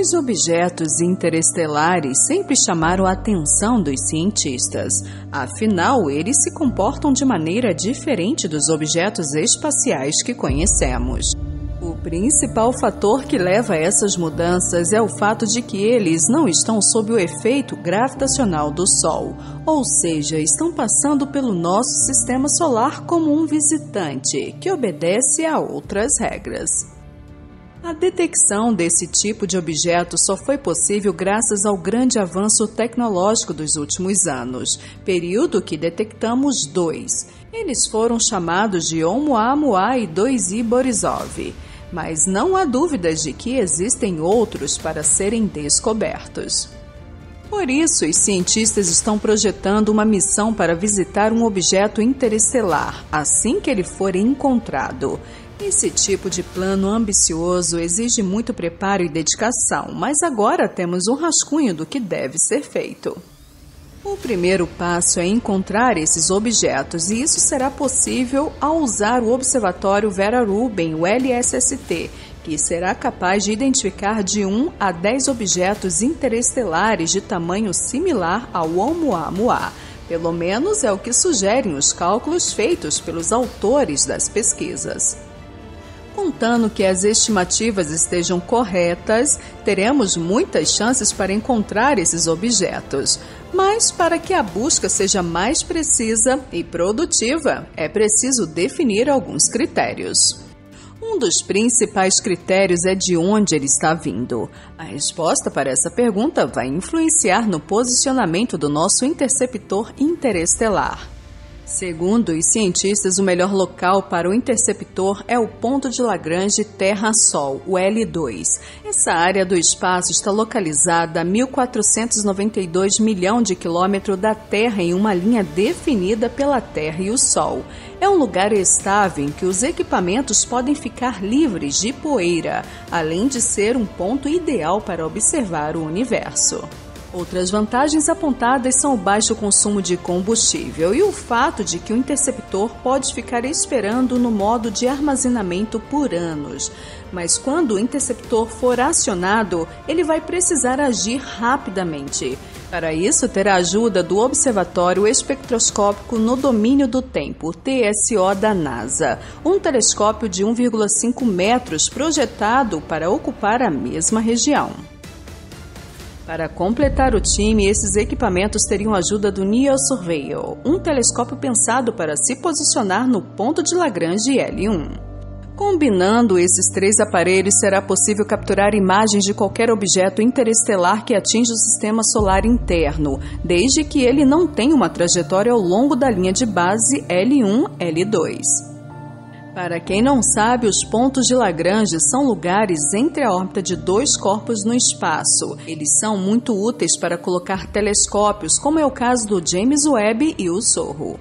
os objetos interestelares sempre chamaram a atenção dos cientistas. Afinal, eles se comportam de maneira diferente dos objetos espaciais que conhecemos. O principal fator que leva a essas mudanças é o fato de que eles não estão sob o efeito gravitacional do Sol, ou seja, estão passando pelo nosso sistema solar como um visitante, que obedece a outras regras. A detecção desse tipo de objeto só foi possível graças ao grande avanço tecnológico dos últimos anos, período que detectamos dois. Eles foram chamados de Oumuamua e 2I/Borisov, mas não há dúvidas de que existem outros para serem descobertos. Por isso, os cientistas estão projetando uma missão para visitar um objeto interestelar assim que ele for encontrado. Esse tipo de plano ambicioso exige muito preparo e dedicação, mas agora temos um rascunho do que deve ser feito. O primeiro passo é encontrar esses objetos, e isso será possível ao usar o Observatório Vera Rubin, o LSST, que será capaz de identificar de 1 a 10 objetos interestelares de tamanho similar ao Oumuamua. Pelo menos é o que sugerem os cálculos feitos pelos autores das pesquisas. Contando que as estimativas estejam corretas, teremos muitas chances para encontrar esses objetos. Mas para que a busca seja mais precisa e produtiva, é preciso definir alguns critérios. Um dos principais critérios é de onde ele está vindo. A resposta para essa pergunta vai influenciar no posicionamento do nosso interceptor interestelar. Segundo os cientistas, o melhor local para o interceptor é o ponto de Lagrange Terra-Sol, o L2. Essa área do espaço está localizada a 1.492 milhões de quilômetros da Terra em uma linha definida pela Terra e o Sol. É um lugar estável em que os equipamentos podem ficar livres de poeira, além de ser um ponto ideal para observar o universo. Outras vantagens apontadas são o baixo consumo de combustível e o fato de que o interceptor pode ficar esperando no modo de armazenamento por anos. Mas quando o interceptor for acionado, ele vai precisar agir rapidamente. Para isso, terá a ajuda do Observatório Espectroscópico no Domínio do Tempo, TSO da NASA, um telescópio de 1,5 metros projetado para ocupar a mesma região. Para completar o time, esses equipamentos teriam a ajuda do NEO Surveyor, um telescópio pensado para se posicionar no ponto de Lagrange L1. Combinando esses três aparelhos, será possível capturar imagens de qualquer objeto interestelar que atinja o sistema solar interno, desde que ele não tenha uma trajetória ao longo da linha de base L1-L2. Para quem não sabe, os pontos de Lagrange são lugares entre a órbita de dois corpos no espaço. Eles são muito úteis para colocar telescópios, como é o caso do James Webb e o SOHO.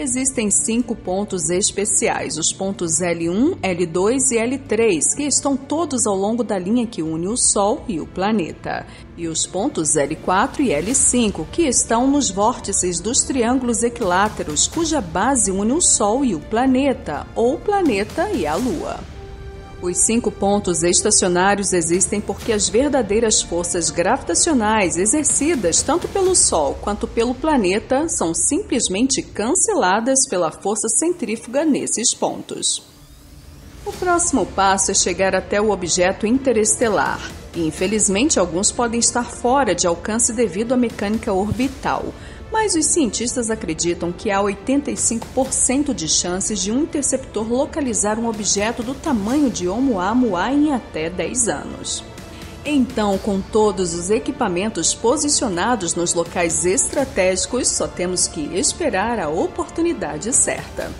Existem 5 pontos especiais, os pontos L1, L2 e L3, que estão todos ao longo da linha que une o Sol e o planeta, e os pontos L4 e L5, que estão nos vórtices dos triângulos equiláteros, cuja base une o Sol e o planeta, ou o planeta e a Lua. Os 5 pontos estacionários existem porque as verdadeiras forças gravitacionais exercidas tanto pelo Sol quanto pelo planeta são simplesmente canceladas pela força centrífuga nesses pontos. O próximo passo é chegar até o objeto interestelar. Infelizmente, alguns podem estar fora de alcance devido à mecânica orbital. Mas os cientistas acreditam que há 85% de chances de um interceptor localizar um objeto do tamanho de Oumuamua em até 10 anos. Então, com todos os equipamentos posicionados nos locais estratégicos, só temos que esperar a oportunidade certa.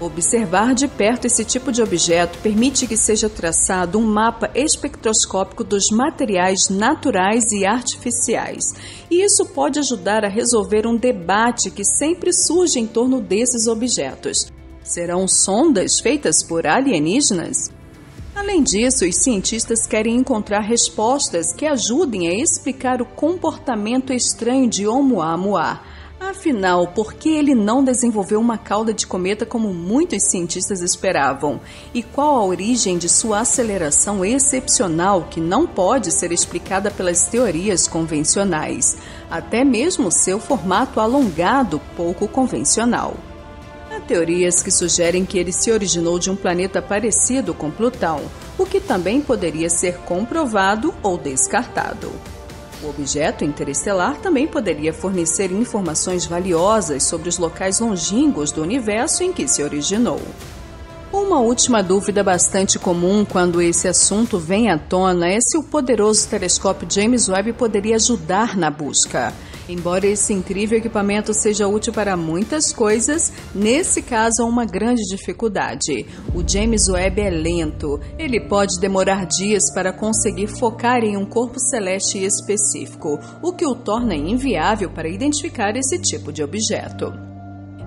Observar de perto esse tipo de objeto permite que seja traçado um mapa espectroscópico dos materiais naturais e artificiais. E isso pode ajudar a resolver um debate que sempre surge em torno desses objetos. Serão sondas feitas por alienígenas? Além disso, os cientistas querem encontrar respostas que ajudem a explicar o comportamento estranho de Oumuamua. Afinal, por que ele não desenvolveu uma cauda de cometa como muitos cientistas esperavam? E qual a origem de sua aceleração excepcional que não pode ser explicada pelas teorias convencionais, até mesmo seu formato alongado pouco convencional? Há teorias que sugerem que ele se originou de um planeta parecido com Plutão, o que também poderia ser comprovado ou descartado. O objeto interestelar também poderia fornecer informações valiosas sobre os locais longínquos do universo em que se originou. Uma última dúvida bastante comum quando esse assunto vem à tona é se o poderoso telescópio James Webb poderia ajudar na busca. Embora esse incrível equipamento seja útil para muitas coisas, nesse caso há uma grande dificuldade. O James Webb é lento. Ele pode demorar dias para conseguir focar em um corpo celeste específico, o que o torna inviável para identificar esse tipo de objeto.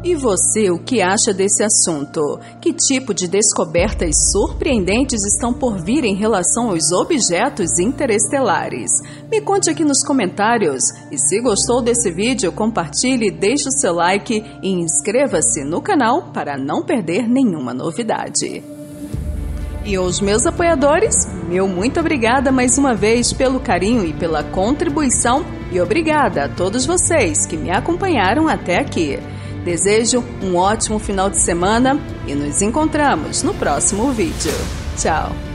E você, o que acha desse assunto? Que tipo de descobertas surpreendentes estão por vir em relação aos objetos interestelares? Me conte aqui nos comentários. E se gostou desse vídeo, compartilhe, deixe o seu like e inscreva-se no canal para não perder nenhuma novidade. E aos meus apoiadores, meu muito obrigada mais uma vez pelo carinho e pela contribuição, e obrigada a todos vocês que me acompanharam até aqui. Desejo um ótimo final de semana e nos encontramos no próximo vídeo. Tchau!